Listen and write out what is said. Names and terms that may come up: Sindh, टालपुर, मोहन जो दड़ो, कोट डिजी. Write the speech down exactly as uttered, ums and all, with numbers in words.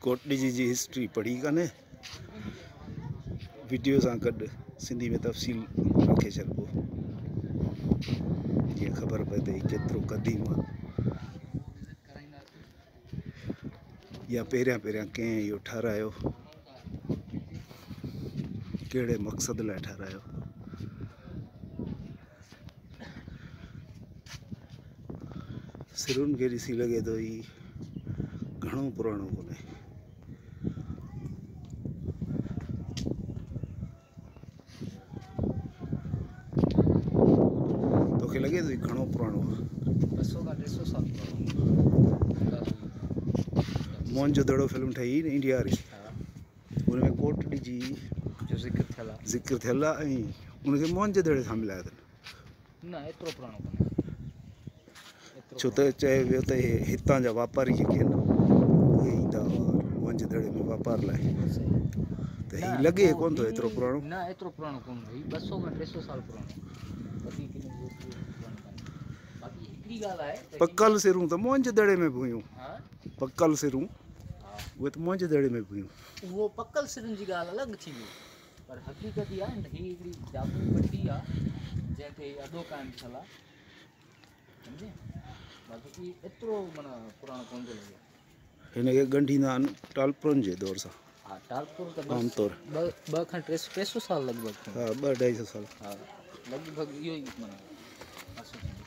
कोट डिजी जी history पढ़ी काने video सां गड सिंधी में तफसील रखे छॾिबो। ये खबर पे थी केतिरो कदीम या पहिरियां पहिरियां कंहिं इहो ठारायो, कहिड़े मक़सद लाइ ठारायो। सिरुनि खे ॾिसी लॻे थो ही घणो पुराणो कोन्हे। लगे तो घणो पुराणो मोहन जो दड़ो फिल्म ठही इंडिया री, उनमें कोट डिजी जो जिक्र थियल आहे जिक्र थियल आहे उनके मोहन जो दड़े सां मिलायो अथनि। न एतिरो पुराणो कोन्हे, छो त चयो वियो त हितां जा वापारी जेके आहिनि उहे ईंदा मोहन जे दड़े में वापार लाइ, त ही लॻे कोन थो एतिरो पुराणो। न एतिरो पुराणो कोन, ॿ सौ खां टे सौ साल पुराणो। पकल सिरूं तो मोहन जे दड़े में भूयूं, पकल सिरूं वो तो मोहन जे दड़े में भूयूं। वो पकल सिरूं जी गाल अलग थी गई, पर हकीकत या नहीं एकड़ी जाबू पट्टी आ जेते अदो काम छला समझे। बाकी एतरो माने पुराणो कोन तो लगे इने के गंडीनान टालपुरन जे दौर सा। हां टालपुर तो आम तौर दो खान तीन सौ साल लगभग। हां दो ढाई सौ साल। हां लगभग यो माने